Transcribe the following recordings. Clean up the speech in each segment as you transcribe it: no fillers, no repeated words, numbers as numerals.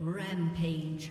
Rampage.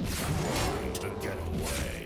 Trying to get away.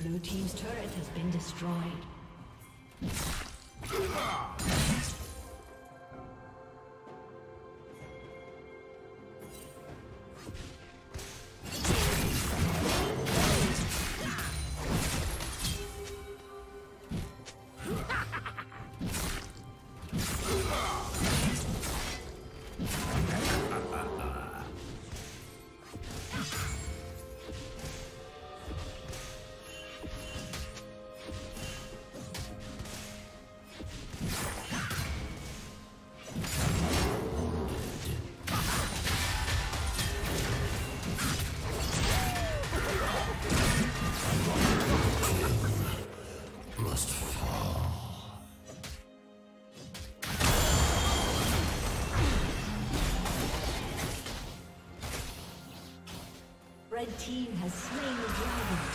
Blue team's turret has been destroyed. Red team has slain the dragon.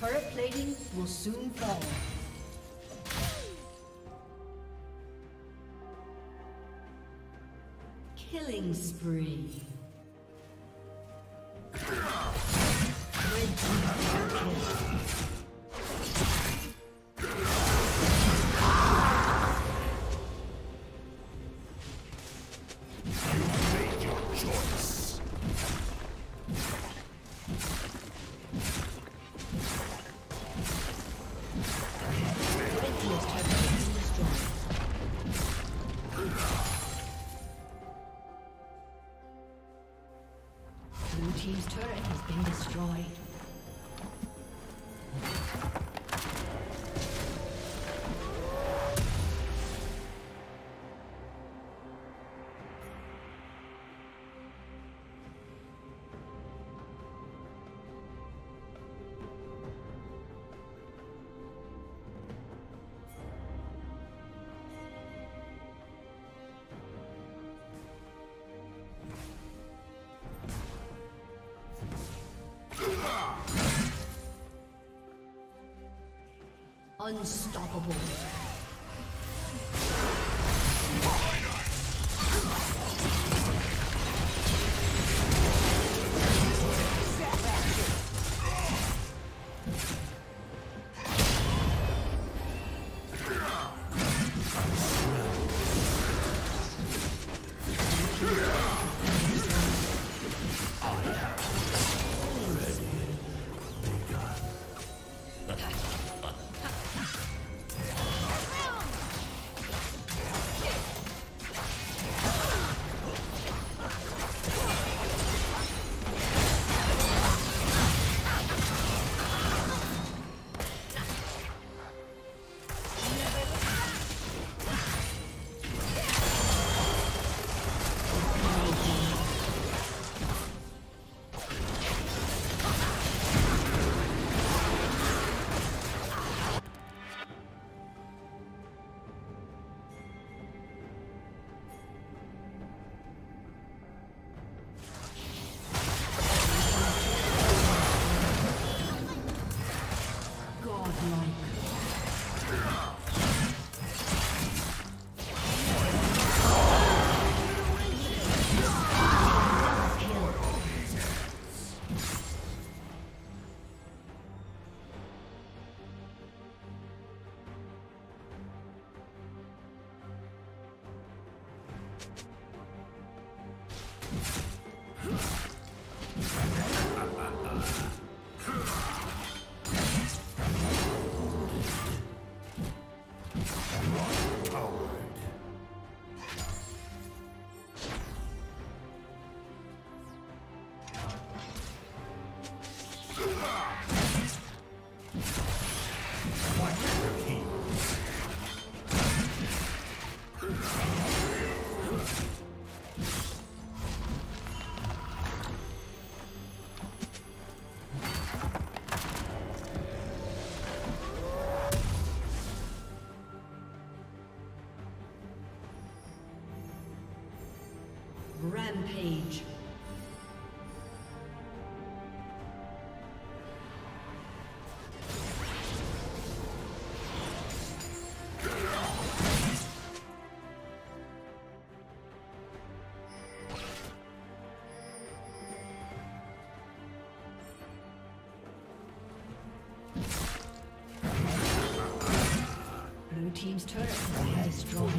Turret plating will soon fall. Killing spree. Team's turret has been destroyed. Unstoppable. Rampage. Blue team's turret has been destroyed.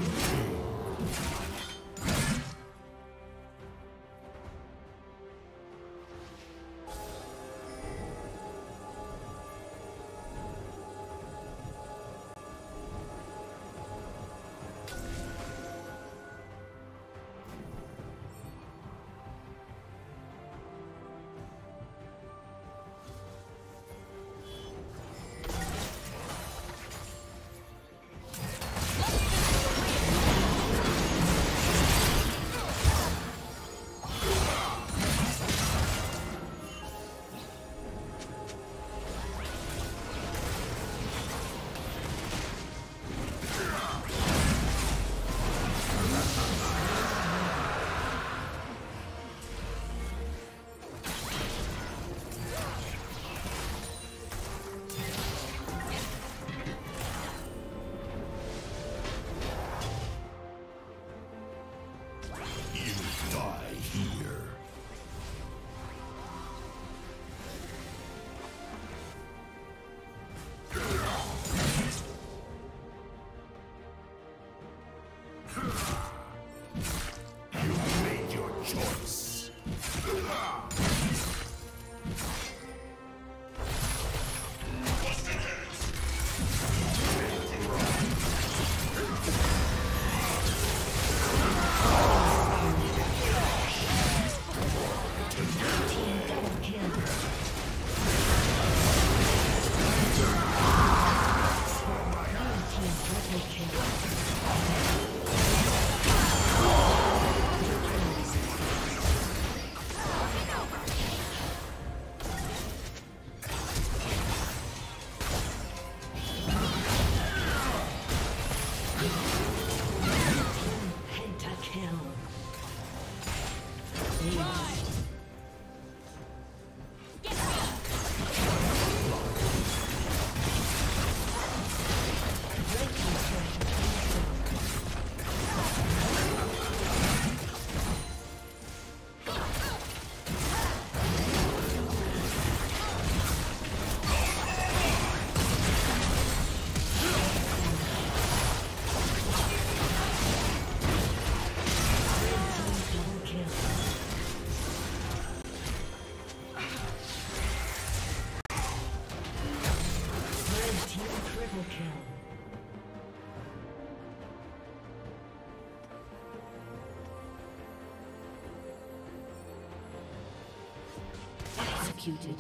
Executed.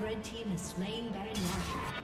Red team has slain Baron Nashor.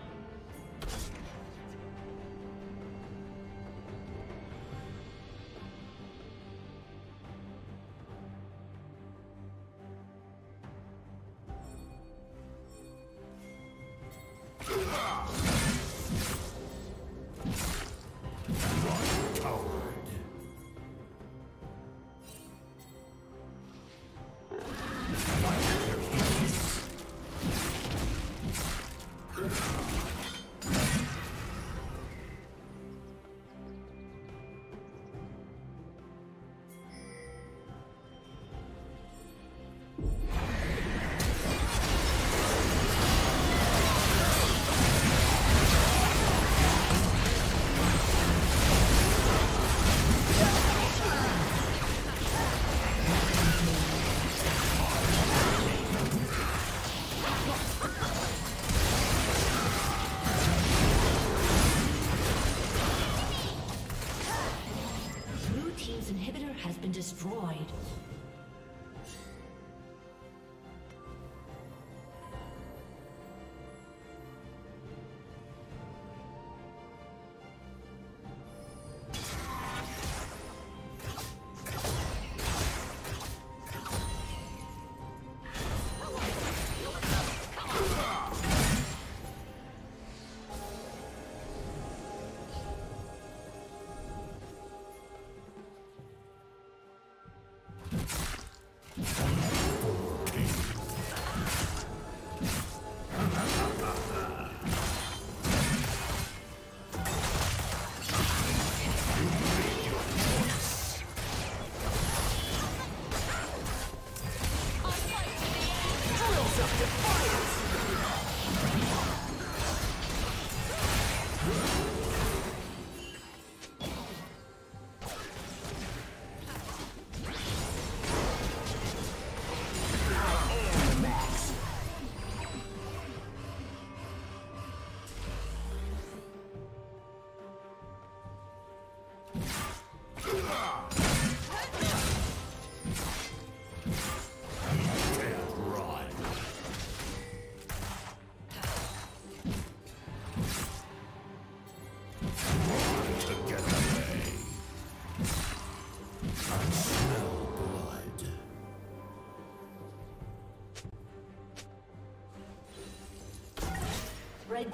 Red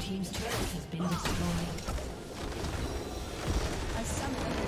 Team's turret has been destroyed.